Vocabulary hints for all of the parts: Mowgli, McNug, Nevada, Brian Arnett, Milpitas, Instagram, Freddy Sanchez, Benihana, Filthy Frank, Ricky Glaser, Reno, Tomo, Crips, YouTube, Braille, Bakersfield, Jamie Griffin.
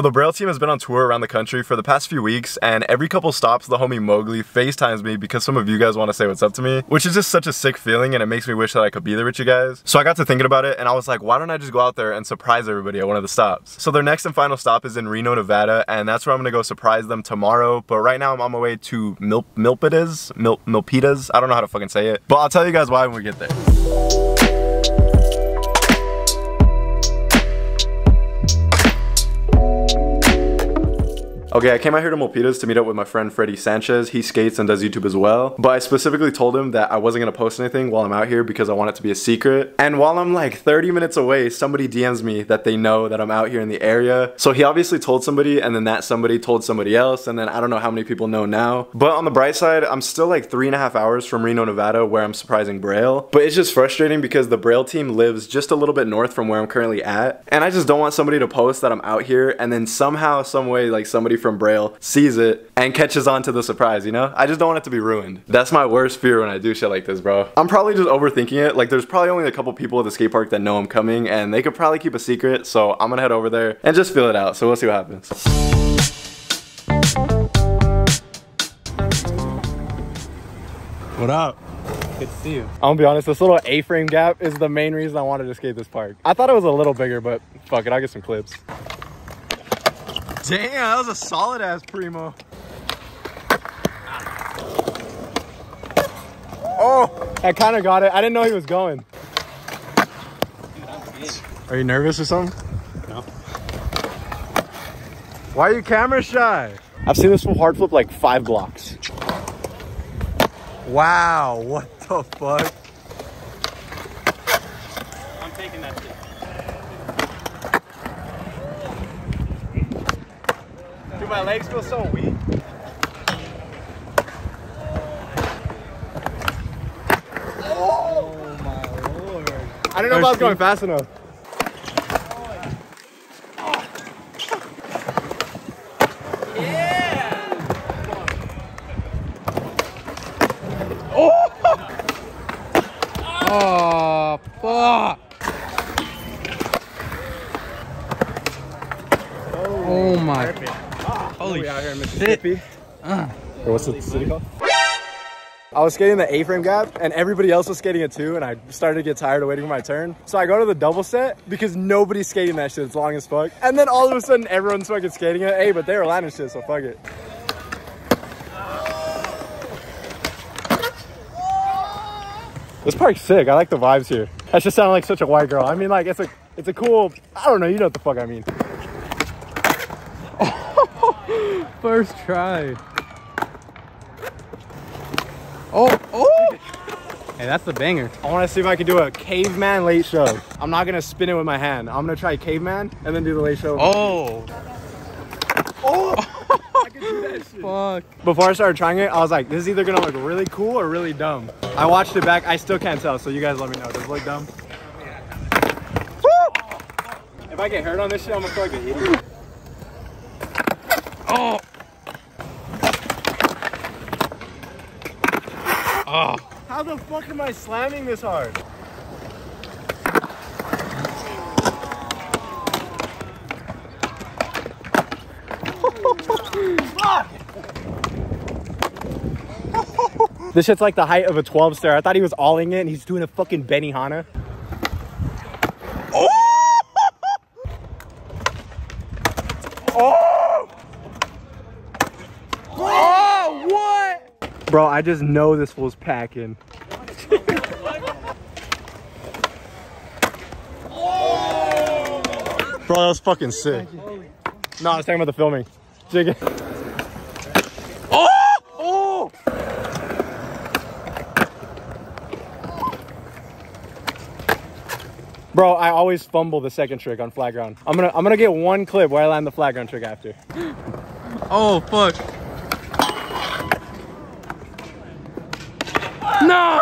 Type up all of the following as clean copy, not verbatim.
So the Braille team has been on tour around the country for the past few weeks, and every couple stops the homie Mowgli FaceTimes me because some of you guys want to say what's up to me, which is just such a sick feeling, and it makes me wish that I could be there with you guys. So I got to thinking about it and I was like, why don't I just go out there and surprise everybody at one of the stops? So their next and final stop is in Reno, Nevada, and that's where I'm gonna go surprise them tomorrow. But right now I'm on my way to Milpitas. I don't know how to fucking say it, but I'll tell you guys why when we get there. Okay, I came out here to Milpitas to meet up with my friend Freddy Sanchez. He skates and does YouTube as well. But I specifically told him that I wasn't gonna post anything while I'm out here because I want it to be a secret. And while I'm like 30 minutes away, somebody DMs me that they know that I'm out here in the area. So he obviously told somebody, and then that somebody told somebody else, and then I don't know how many people know now. But on the bright side, I'm still like 3.5 hours from Reno, Nevada, where I'm surprising Braille. But it's just frustrating because the Braille team lives just a little bit north from where I'm currently at. And I just don't want somebody to post that I'm out here and then somehow, some way, like somebody from Braille sees it and catches on to the surprise, you know? I just don't want it to be ruined. That's my worst fear when I do shit like this, bro. I'm probably just overthinking it. Like, there's probably only a couple people at the skate park that know I'm coming, and they could probably keep a secret, so I'm gonna head over there and just feel it out. So we'll see what happens. What up? Good to see you. I'm gonna be honest, this little A-frame gap is the main reason I wanted to skate this park. I thought it was a little bigger, but fuck it, I'll get some clips. Damn, that was a solid ass primo. Oh, I kind of got it. I didn't know he was going. Dude, I'm good. Are you nervous or something? No. Why are you camera shy? I've seen this hard flip like 5 blocks. Wow, what the fuck? I'm taking that shit. My legs feel so weak. Oh my lord. I didn't know if I was going fast enough. Oh. Yeah. Oh. Oh, fuck. Oh my. Perfect. Holy out here in Mississippi. What's the city called? I was skating the A-frame gap and everybody else was skating it too, and I started to get tired of waiting for my turn. So I go to the double set because nobody's skating that shit. It's long as fuck. And then all of a sudden everyone's fucking skating it. Hey, but they were landing shit, so fuck it. This park's sick. I like the vibes here. That just sounded like such a white girl. I mean, like, it's a cool, I don't know, you know what the fuck I mean. First try. Oh, oh! Hey, that's the banger. I want to see if I can do a caveman late shove. I'm not going to spin it with my hand. I'm going to try caveman and then do the late shove. Oh! Oh! I can do that shit. Fuck. Before I started trying it, I was like, this is either going to look really cool or really dumb. I watched it back. I still can't tell, so you guys let me know. Does it look dumb? Woo! If I get hurt on this shit, I'm going to feel like an idiot. Oh! Oh. How the fuck am I slamming this hard? Fuck! This shit's like the height of a 12 stair. I thought he was alling it and he's doing a fucking Benihana. Oh! Oh! Oh! What? Bro, I just know this fool's packing. Oh! Bro, that was fucking sick. No, I was talking about the filming. Jiggy. Oh! Oh! Bro, I always fumble the second trick on flat ground. I'm gonna get one clip where I land the flat ground trick after. Oh fuck. No!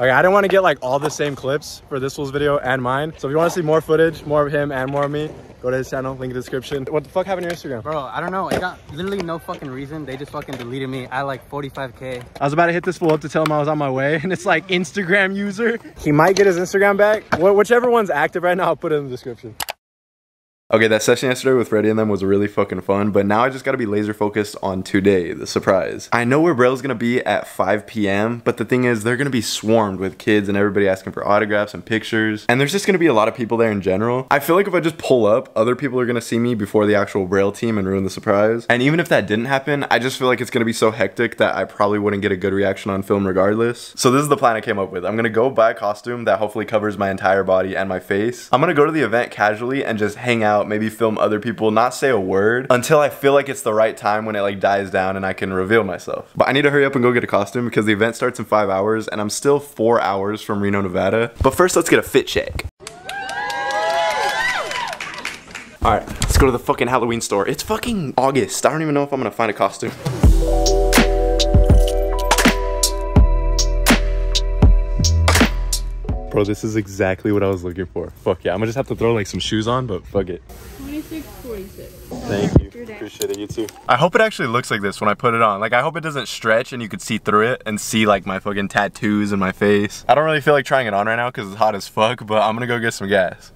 Okay, I didn't want to get like all the same clips for this fool's video and mine. So if you want to see more footage, more of him and more of me, go to his channel, link in the description. What the fuck happened to your Instagram? Bro, I don't know. It got literally no fucking reason. They just fucking deleted me at like 45K. I was about to hit this fool up to tell him I was on my way, and it's like Instagram user. He might get his Instagram back. Whichever one's active right now, I'll put it in the description. Okay, that session yesterday with Freddy and them was really fucking fun, but now I just gotta be laser focused on today, the surprise. I know where Braille's gonna be at 5 p.m., but the thing is, they're gonna be swarmed with kids and everybody asking for autographs and pictures, and there's just gonna be a lot of people there in general. I feel like if I just pull up, other people are gonna see me before the actual Braille team and ruin the surprise. And even if that didn't happen, I just feel like it's gonna be so hectic that I probably wouldn't get a good reaction on film regardless. So this is the plan I came up with. I'm gonna go buy a costume that hopefully covers my entire body and my face. I'm gonna go to the event casually and just hang out, maybe film other people, not say a word until I feel like it's the right time when it like dies down and I can reveal myself. But I need to hurry up and go get a costume because the event starts in 5 hours and I'm still 4 hours from Reno, Nevada. But first, let's get a fit check. All right, let's go to the fucking Halloween store. It's fucking August. I don't even know if I'm gonna find a costume. Bro, this is exactly what I was looking for. Fuck yeah, I'm gonna just have to throw like some shoes on, but fuck it. 2646. Thank you, appreciate it, you too. I hope it actually looks like this when I put it on. Like, I hope it doesn't stretch and you could see through it and see like my fucking tattoos and my face. I don't really feel like trying it on right now because it's hot as fuck, but I'm gonna go get some gas.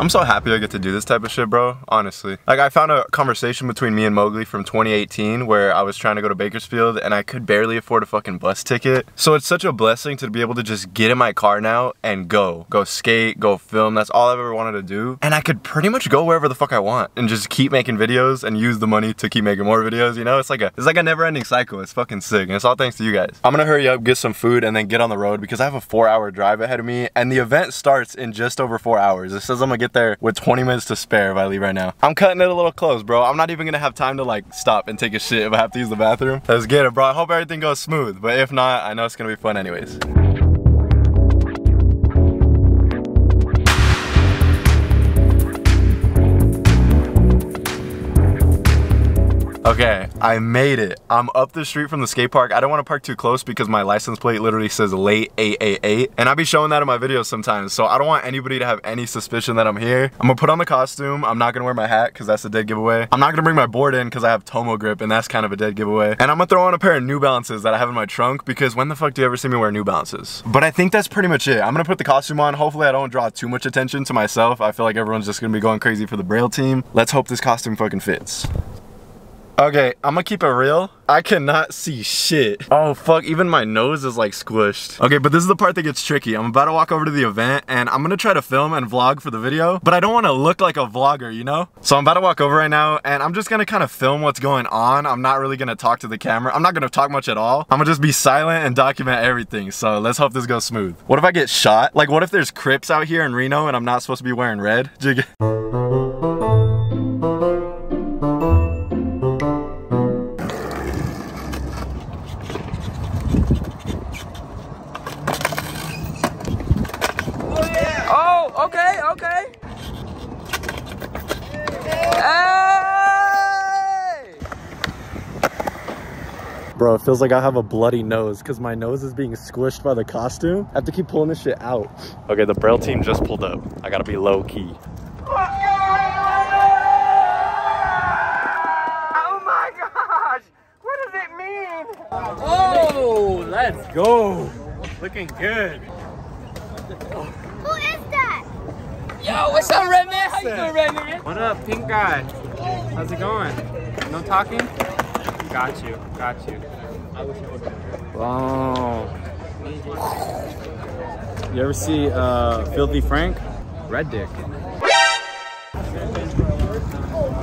I'm so happy I get to do this type of shit, bro, honestly. Like, I found a conversation between me and Mowgli from 2018 where I was trying to go to Bakersfield and I could barely afford a fucking bus ticket. So it's such a blessing to be able to just get in my car now and go. Go skate, go film, that's all I've ever wanted to do. And I could pretty much go wherever the fuck I want and just keep making videos and use the money to keep making more videos, you know? It's like a never-ending cycle, it's fucking sick, and it's all thanks to you guys. I'm gonna hurry up, get some food, and then get on the road because I have a 4-hour drive ahead of me and the event starts in just over 4 hours. It says I'm gonna get there with 20 minutes to spare if I leave right now. I'm cutting it a little close, bro. I'm not even gonna have time to like stop and take a shit if I have to use the bathroom. Let's get it, bro. I hope everything goes smooth, but if not, I know it's gonna be fun anyways. Okay, I made it. I'm up the street from the skate park. I don't want to park too close because my license plate literally says late 888. And I'll be showing that in my videos sometimes. So I don't want anybody to have any suspicion that I'm here. I'm gonna put on the costume. I'm not gonna wear my hat because that's a dead giveaway. I'm not gonna bring my board in because I have Tomo grip and that's kind of a dead giveaway. And I'm gonna throw on a pair of New Balances that I have in my trunk because when the fuck do you ever see me wear New Balances? But I think that's pretty much it. I'm gonna put the costume on. Hopefully I don't draw too much attention to myself. I feel like everyone's just gonna be going crazy for the Braille team. Let's hope this costume fucking fits. Okay, I'm gonna keep it real. I cannot see shit. Oh fuck, even my nose is like squished. Okay, but this is the part that gets tricky. I'm about to walk over to the event and I'm gonna try to film and vlog for the video, but I don't wanna look like a vlogger, you know? So I'm about to walk over right now and I'm just gonna kind of film what's going on. I'm not really gonna talk to the camera. I'm not gonna talk much at all. I'm gonna just be silent and document everything. So let's hope this goes smooth. What if I get shot? Like what if there's Crips out here in Reno and I'm not supposed to be wearing red? Jig. Bro, it feels like I have a bloody nose because my nose is being squished by the costume. I have to keep pulling this shit out. Okay, the Braille team just pulled up. I gotta be low key. Oh my gosh! What does it mean? Oh, let's go! Looking good. Who is that? Yo, what's up, Red Man? How you doing, Red Man? What up, Pink Guy? How's it going? No talking? Got you, got you. I wish it would be. Wow. You ever see Filthy Frank? Red Dick.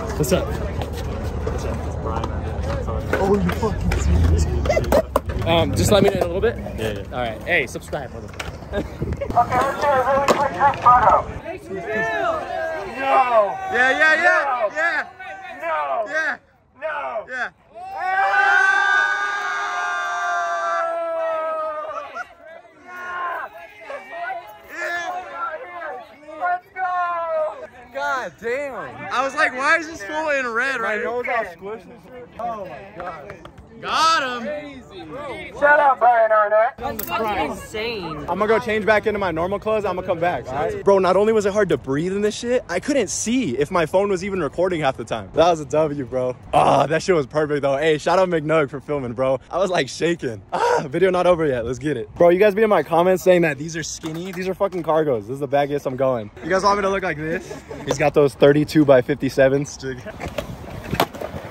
What's up? What's up? Brian Arnett. Oh, you fucking serious? Just let me know in a little bit? Yeah. Alright, hey, subscribe. Okay, let's do a really quick photo. No! Yeah! No! Yeah! No! Yeah! God damn. I was like, why is this fool in red right here? My nose all squished and shit. Oh my god. Got him. Crazy. Shout out Brian Arnett. That's fucking insane. I'm gonna go change back into my normal clothes. I'm gonna come back. All right? Bro, not only was it hard to breathe in this shit, I couldn't see if my phone was even recording half the time. That was a W, bro. Ah, that shit was perfect though. Hey, shout out McNug for filming, bro. I was like shaking. Ah, video not over yet. Let's get it. Bro, you guys be in my comments saying that these are skinny. These are fucking cargos. This is the baggiest I'm going. You guys want me to look like this? He's got those 32 by 57s.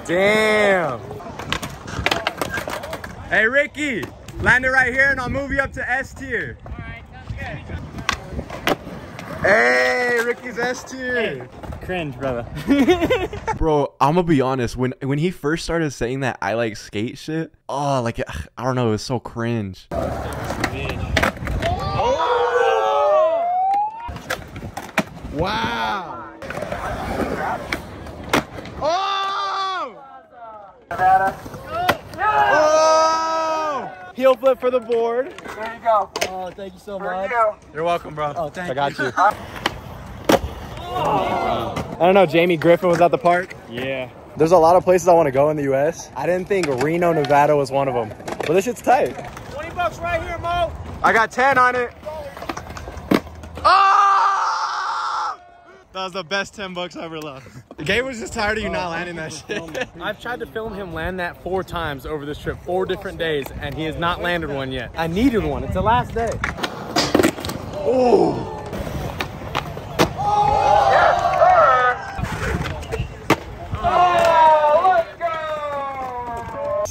Damn. Hey, Ricky, land it right here and I'll move you up to S tier. All right, sounds good. Hey, Ricky's S tier. Hey, cringe, brother. Bro, I'm gonna be honest. When he first started saying that I like skate shit, oh, like, I don't know, it was so cringe. Oh! Wow. Oh! Nevada. Heel flip for the board. There you go. Oh, thank you so much. You're welcome, bro. Oh, thank you. I got you. Oh. I don't know, Jamie Griffin was at the park. Yeah. There's a lot of places I want to go in the U.S. I didn't think Reno, Nevada was one of them. But this shit's tight. 20 bucks right here, Mo. I got 10 on it. Oh! That was the best 10 bucks I ever lost. Gabe was just tired of you not landing that shit. I've tried to film him land that 4 times over this trip, 4 different days, and he has not landed one yet. I needed one. It's the last day. Oh! Oh, let's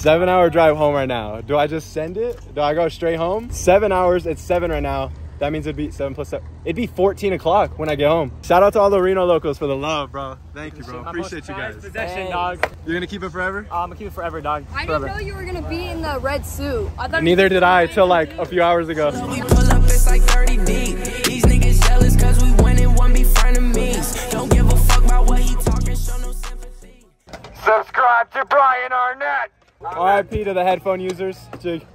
go! 7-hour drive home right now. Do I just send it? Do I go straight home? 7 hours. It's 7 right now. That means it'd be 7 plus 7. It'd be 14 o'clock when I get home. Shout out to all the Reno locals for the love, bro. Thank you, bro. Appreciate you guys. Possession, dog. You're gonna keep it forever? I'm gonna keep it forever, dog. I didn't know you were gonna be in the red suit. I thought neither did I till like a few hours ago. We pull up, it's like 30 deep. These niggas jealous cause we win and one be friend of me. Don't give a fuck about what he talking, show no sympathy. Subscribe to Brian Arnett. RIP to the headphone users. Jig.